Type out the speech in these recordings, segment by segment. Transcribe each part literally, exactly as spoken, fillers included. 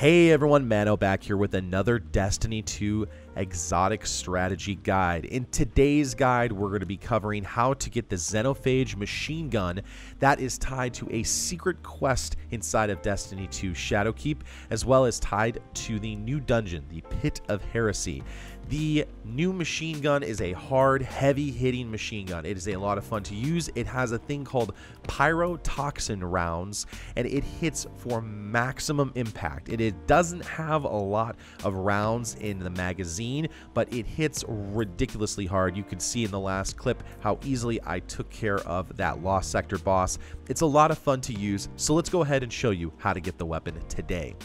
Hey everyone, Mano back here with another Destiny two Exotic Strategy Guide. In today's guide, we're going to be covering how to get the Xenophage machine gun that is tied to a secret quest inside of Destiny two Shadowkeep, as well as tied to the new dungeon, the Pit of Heresy. The new machine gun is a hard, heavy-hitting machine gun. It is a lot of fun to use. It has a thing called Pyrotoxin Rounds, and it hits for maximum impact. It, it doesn't have a lot of rounds in the magazine, but it hits ridiculously hard. You can see in the last clip how easily I took care of that Lost Sector boss. It's a lot of fun to use, so let's go ahead and show you how to get the weapon today.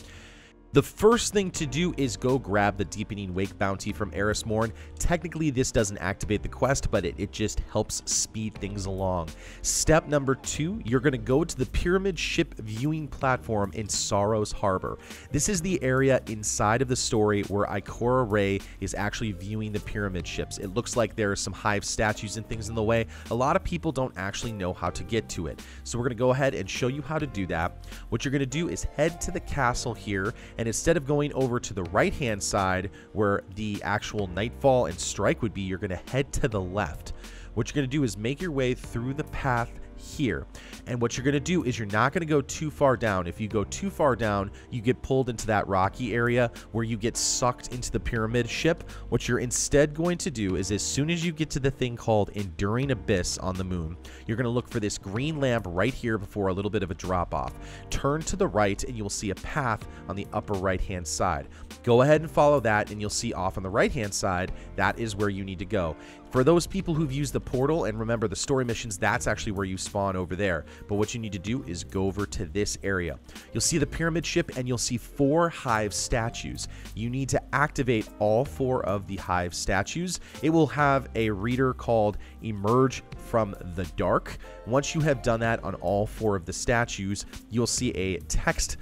The first thing to do is go grab the Deepening Wake bounty from Eris Morn. Technically, this doesn't activate the quest, but it, it just helps speed things along. Step number two, you're going to go to the Pyramid Ship Viewing Platform in Sorrows Harbor. This is the area inside of the story where Ikora Ray is actually viewing the pyramid ships. It looks like there are some hive statues and things in the way. A lot of people don't actually know how to get to it. So we're going to go ahead and show you how to do that. What you're going to do is head to the castle here, and And instead of going over to the right-hand side where the actual Nightfall and Strike would be, you're going to head to the left. What you're going to do is make your way through the path here. And what you're going to do is you're not going to go too far down. If you go too far down, you get pulled into that rocky area where you get sucked into the pyramid ship. What you're instead going to do is as soon as you get to the thing called Enduring Abyss on the moon, you're going to look for this green lamp right here before a little bit of a drop off. Turn to the right and you'll see a path on the upper right hand side. Go ahead and follow that and you'll see off on the right hand side, that is where you need to go. For those people who've used the portal, and remember the story missions, that's actually where you spawn over there. But what you need to do is go over to this area. You'll see the pyramid ship and you'll see four hive statues. You need to activate all four of the hive statues. It will have a reader called Emerge from the Dark. Once you have done that on all four of the statues, you'll see a text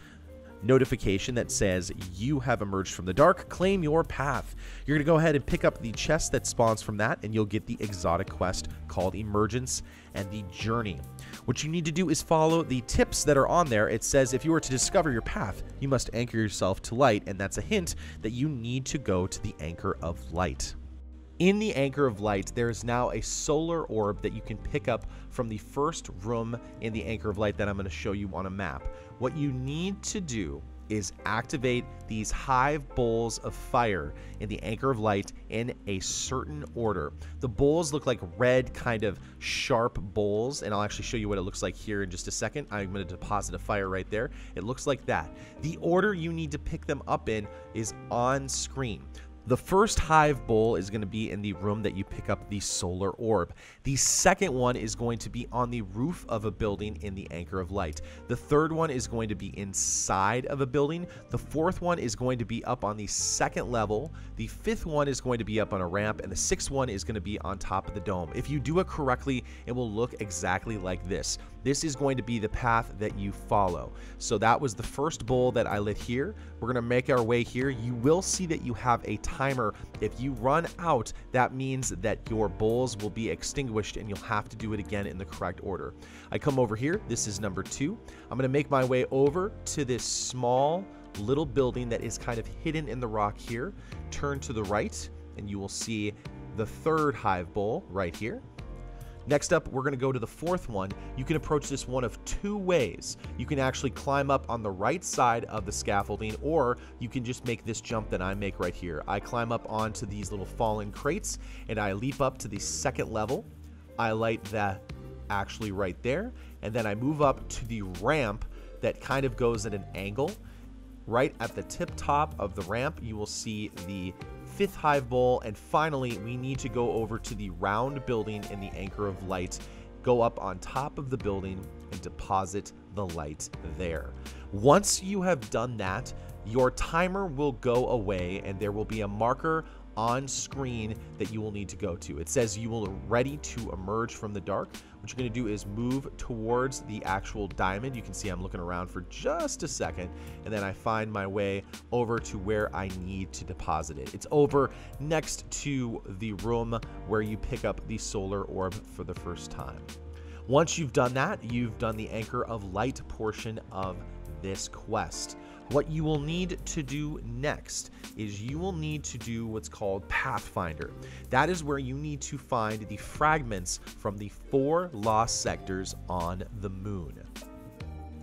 notification that says you have emerged from the dark, claim your path. You're going to go ahead and pick up the chest that spawns from that and you'll get the exotic quest called Emergence and the Journey. What you need to do is follow the tips that are on there. It says if you were to discover your path, you must anchor yourself to light, and that's a hint that you need to go to the Anchor of Light. In the Anchor of Light, there is now a solar orb that you can pick up from the first room in the Anchor of Light that I'm going to show you on a map. What you need to do is activate these hive bowls of fire in the Anchor of Light in a certain order. The bowls look like red kind of sharp bowls, and I'll actually show you what it looks like here in just a second. I'm going to deposit a fire right there. It looks like that. The order you need to pick them up in is on screen. The first hive bowl is going to be in the room that you pick up the solar orb. The second one is going to be on the roof of a building in the Anchor of Light. The third one is going to be inside of a building. The fourth one is going to be up on the second level. The fifth one is going to be up on a ramp, and the sixth one is going to be on top of the dome. If you do it correctly, it will look exactly like this. This is going to be the path that you follow. So that was the first bowl that I lit here. We're going to make our way here. You will see that you have a timer. If you run out, that means that your bowls will be extinguished and you'll have to do it again in the correct order. I come over here. This is number two. I'm going to make my way over to this small little building that is kind of hidden in the rock here. Turn to the right and you will see the third hive bowl right here. Next up, we're going to go to the fourth one. You can approach this one of two ways. You can actually climb up on the right side of the scaffolding, or you can just make this jump that I make right here. I climb up onto these little fallen crates, and I leap up to the second level. I light that actually right there, and then I move up to the ramp that kind of goes at an angle. Right at the tip top of the ramp, you will see the fifth hive bowl, and finally we need to go over to the round building in the Anchor of Light, go up on top of the building and deposit the light there. Once you have done that, your timer will go away and there will be a marker on screen that you will need to go to. It says you will be ready to emerge from the dark. What you're going to do is move towards the actual diamond. You can see I'm looking around for just a second, and then I find my way over to where I need to deposit it. It's over next to the room where you pick up the solar orb for the first time. Once you've done that, you've done the Anchor of Light portion of this quest. What you will need to do next is you will need to do what's called Pathfinder. That is where you need to find the fragments from the four lost sectors on the moon.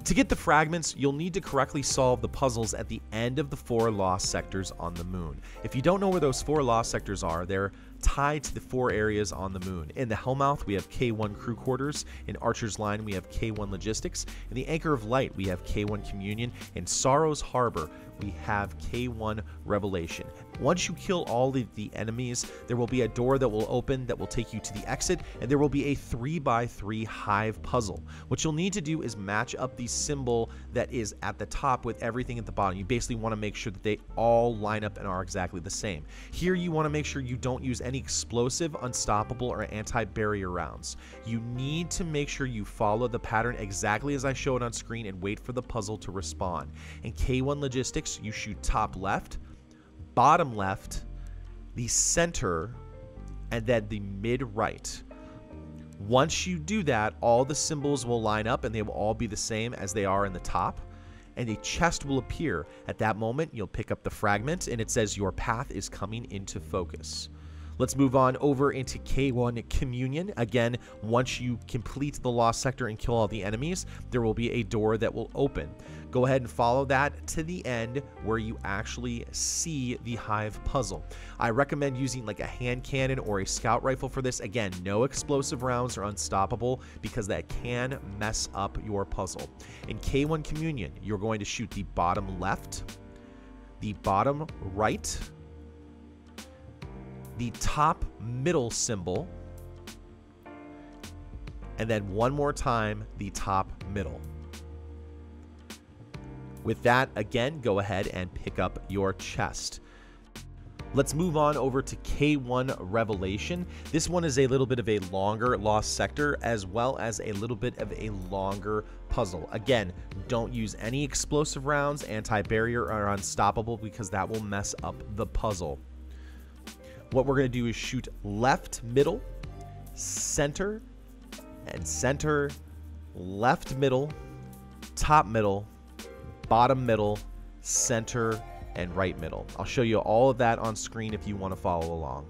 To get the fragments, you'll need to correctly solve the puzzles at the end of the four lost sectors on the moon. If you don't know where those four lost sectors are, they're tied to the four areas on the moon. In the Hellmouth, we have K one Crew Quarters. In Archer's Line, we have K one Logistics. In the Anchor of Light, we have K one Communion. In Sorrows Harbor, we have K one Revelation. Once you kill all of the enemies, there will be a door that will open that will take you to the exit, and there will be a three by three hive puzzle. What you'll need to do is match up the symbol that is at the top with everything at the bottom. You basically want to make sure that they all line up and are exactly the same. Here, you want to make sure you don't use any explosive, unstoppable, or anti-barrier rounds. You need to make sure you follow the pattern exactly as I showed on screen and wait for the puzzle to respond. In K one Logistics, you shoot top left, bottom left, the center, and then the mid right. Once you do that, all the symbols will line up and they will all be the same as they are in the top, and a chest will appear. At that moment, you'll pick up the fragment and it says your path is coming into focus. Let's move on over into K one Communion. Again, once you complete the lost sector and kill all the enemies, there will be a door that will open. Go ahead and follow that to the end where you actually see the hive puzzle. I recommend using like a hand cannon or a scout rifle for this. Again, no explosive rounds or unstoppable because that can mess up your puzzle. In K one Communion, you're going to shoot the bottom left, the bottom right, the top middle symbol, and then one more time, the top middle. With that, again, go ahead and pick up your chest. Let's move on over to K one Revelation. This one is a little bit of a longer lost sector as well as a little bit of a longer puzzle. Again, don't use any explosive rounds, anti-barrier, or unstoppable because that will mess up the puzzle. What we're going to do is shoot left, middle, center, and center, left, middle, top, middle, bottom, middle, center, and right, middle. I'll show you all of that on screen if you want to follow along.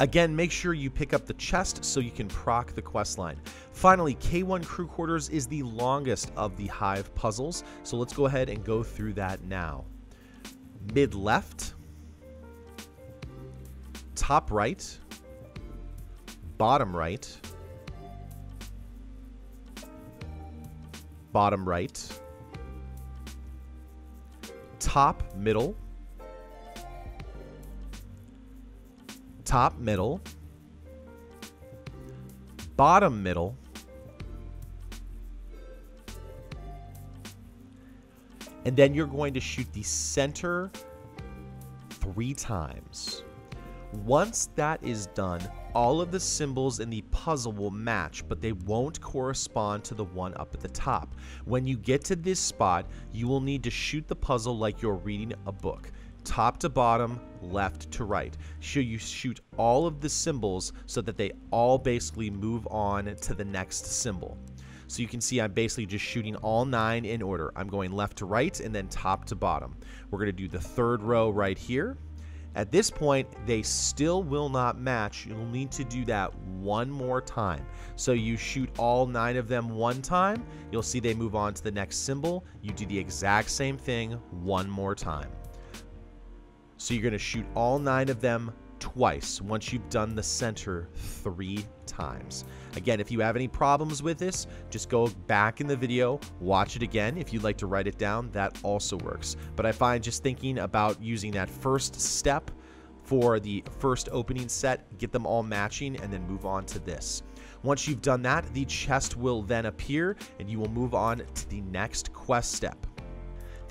Again, make sure you pick up the chest so you can proc the questline. Finally, K one Crew Quarters is the longest of the hive puzzles, so let's go ahead and go through that now. Mid left, top right, bottom right, bottom right, top middle, top middle, bottom middle, and then you're going to shoot the center three times. Once that is done, all of the symbols in the puzzle will match, but they won't correspond to the one up at the top. When you get to this spot, you will need to shoot the puzzle like you're reading a book. Top to bottom, left to right. So you shoot all of the symbols so that they all basically move on to the next symbol. So you can see I'm basically just shooting all nine in order. I'm going left to right and then top to bottom. We're going to do the third row right here. At this point, they still will not match. You'll need to do that one more time. So you shoot all nine of them one time. You'll see they move on to the next symbol. You do the exact same thing one more time. So you're going to shoot all nine of them twice once you've done the center three times. Again, if you have any problems with this, just go back in the video, watch it again. If you'd like to write it down, that also works. But I find just thinking about using that first step for the first opening set, get them all matching, and then move on to this. Once you've done that, the chest will then appear, and you will move on to the next quest step.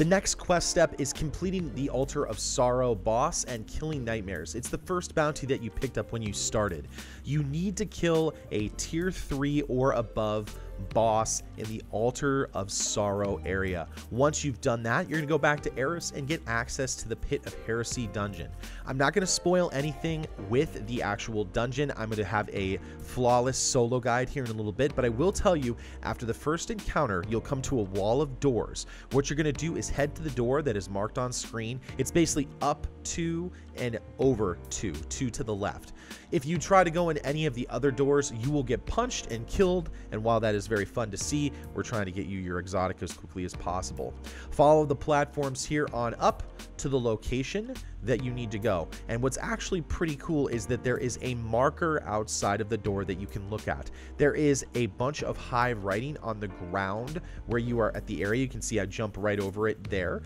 The next quest step is completing the Altar of Sorrow boss and killing nightmares. It's the first bounty that you picked up when you started. You need to kill a tier three or above boss in the Altar of Sorrow area. Once you've done that, you're going to go back to Eris and get access to the Pit of Heresy dungeon. I'm not going to spoil anything with the actual dungeon. I'm going to have a flawless solo guide here in a little bit, but I will tell you, after the first encounter, you'll come to a wall of doors. What you're going to do is head to the door that is marked on screen. It's basically up two and over two, two to the left. If you try to go in any of the other doors, you will get punched and killed, and while that is very fun to see, we're trying to get you your exotic as quickly as possible. Follow the platforms here on up to the location that you need to go. And what's actually pretty cool is that there is a marker outside of the door that you can look at. There is a bunch of hive writing on the ground where you are at the area. You can see I jump right over it there.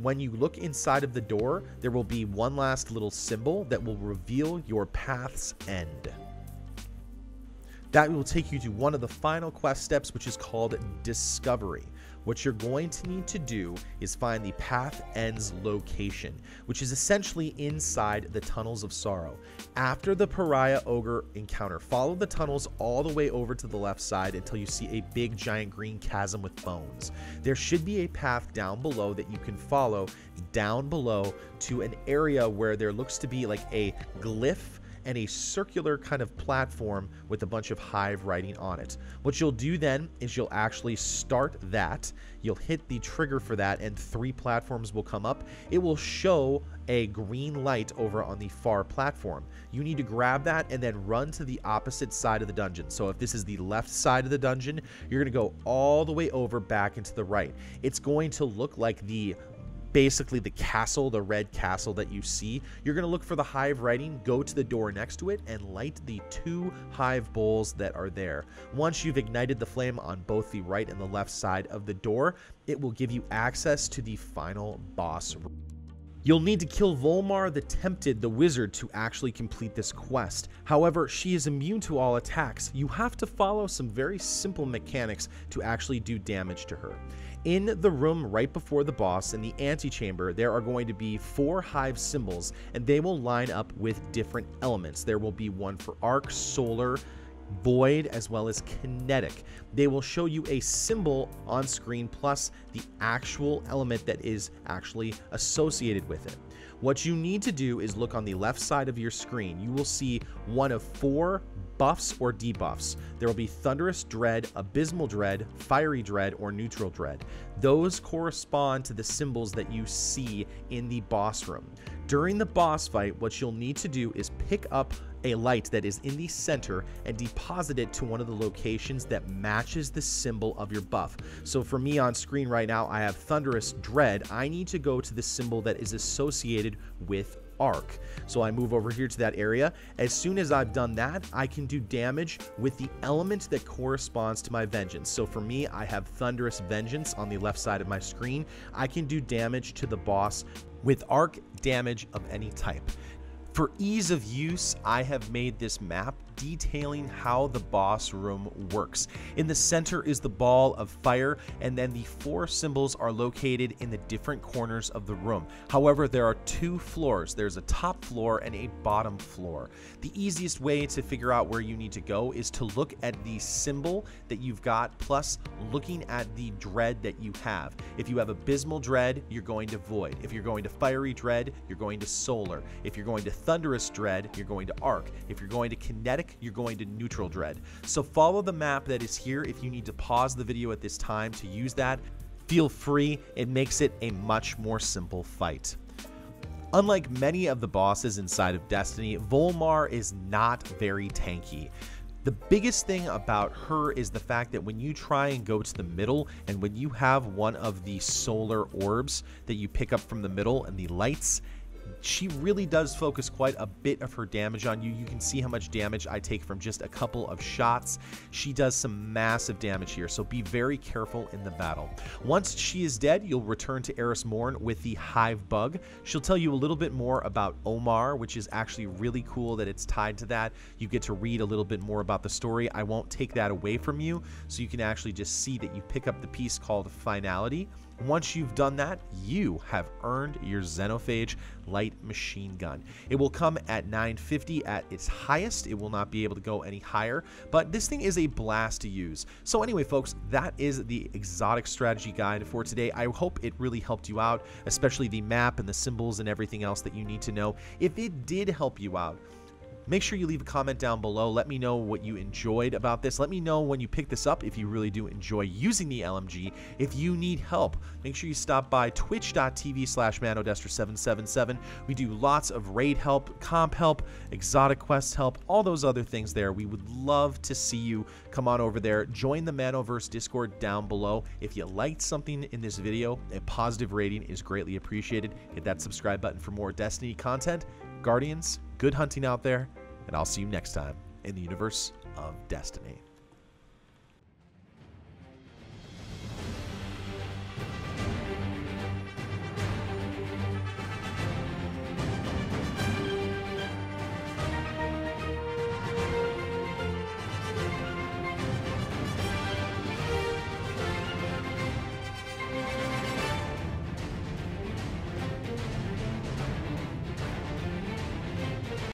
When you look inside of the door, there will be one last little symbol that will reveal your path's end. That will take you to one of the final quest steps, which is called Discovery. What you're going to need to do is find the Path Ends location, which is essentially inside the Tunnels of Sorrow. After the Pariah Ogre encounter, follow the tunnels all the way over to the left side until you see a big giant green chasm with bones. There should be a path down below that you can follow down below to an area where there looks to be like a glyph and a circular kind of platform with a bunch of hive writing on it. What you'll do then is you'll actually start that. You'll hit the trigger for that and three platforms will come up. It will show a green light over on the far platform. You need to grab that and then run to the opposite side of the dungeon. So if this is the left side of the dungeon, you're gonna go all the way over back into the right. It's going to look like the basically the castle, the red castle that you see. You're going to look for the hive writing, go to the door next to it, and light the two hive bowls that are there. Once you've ignited the flame on both the right and the left side of the door, it will give you access to the final boss. You'll need to kill Volmar the Tempted, the wizard, to actually complete this quest. However, she is immune to all attacks. You have to follow some very simple mechanics to actually do damage to her. In the room right before the boss, in the antechamber, there are going to be four hive symbols, and they will line up with different elements. There will be one for arc, solar, void, as well as kinetic. They will show you a symbol on screen plus the actual element that is actually associated with it. What you need to do is look on the left side of your screen. You will see one of four buffs or debuffs. There will be Thunderous Dread, Abysmal Dread, Fiery Dread, or Neutral Dread. Those correspond to the symbols that you see in the boss room. During the boss fight, what you'll need to do is pick up a light that is in the center and deposit it to one of the locations that matches the symbol of your buff. So for me on screen right now, I have Thunderous Dread. I need to go to the symbol that is associated with arc. So I move over here to that area. As soon as I've done that, I can do damage with the element that corresponds to my vengeance. So for me, I have Thunderous Vengeance on the left side of my screen. I can do damage to the boss with arc damage of any type. For ease of use, I have made this map detailing how the boss room works. In the center is the ball of fire, and then the four symbols are located in the different corners of the room. However, there are two floors. There's a top floor and a bottom floor. The easiest way to figure out where you need to go is to look at the symbol that you've got, plus looking at the dread that you have. If you have Abysmal Dread, you're going to Void. If you're going to Fiery Dread, you're going to Solar. If you're going to Thunderous Dread, you're going to Arc. If you're going to Kinetic, you're going to Neutral Dread. So follow the map that is here. If you need to pause the video at this time to use that, feel free. It makes it a much more simple fight. Unlike many of the bosses inside of Destiny, Volmar is not very tanky. The biggest thing about her is the fact that when you try and go to the middle, and when you have one of the solar orbs that you pick up from the middle and the lights, she really does focus quite a bit of her damage on you. You can see how much damage I take from just a couple of shots. She does some massive damage here, so be very careful in the battle. Once she is dead, you'll return to Eris Morn with the Hive Bug. She'll tell you a little bit more about Omar, which is actually really cool that it's tied to that. You get to read a little bit more about the story. I won't take that away from you, so you can actually just see that you pick up the piece called Finality, Once you've done that, you have earned your Xenophage light machine gun. It will come at nine fifty at its highest. It will not be able to go any higher, but this thing is a blast to use. So anyway, folks, that is the exotic strategy guide for today. I hope it really helped you out, especially the map and the symbols and everything else that you need to know. If it did help you out, make sure you leave a comment down below. Let me know what you enjoyed about this. Let me know when you pick this up if you really do enjoy using the L M G. If you need help, make sure you stop by twitch dot t v slash manodester seven seven seven. We do lots of raid help, comp help, exotic quest help, all those other things there. We would love to see you. Come on over there. Join the Manoverse Discord down below. If you liked something in this video, a positive rating is greatly appreciated. Hit that subscribe button for more Destiny content. Guardians, good hunting out there, and I'll see you next time in the universe of Destiny.